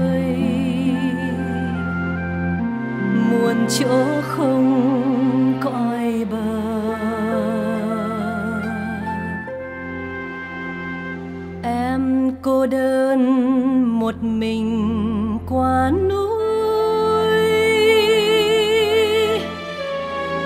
ơi, muôn chỗ không cõi bờ. Em cô đơn một mình qua núi,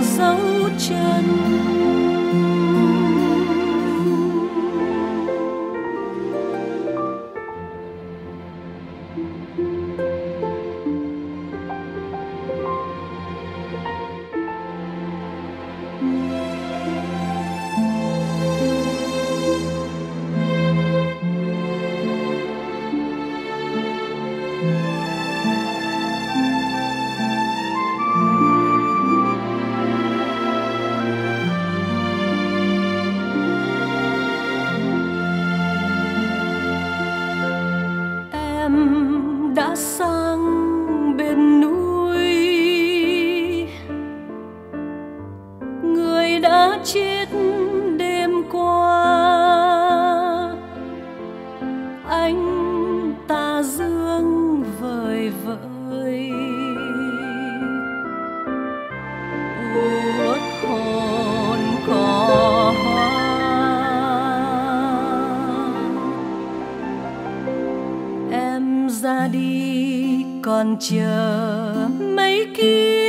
dấu chân. Đã sang bên núi, người đã chết đêm qua. Anh ta dương vời vợi, uất hồn cỏ hoa. Em ra đi còn chờ mấy kia.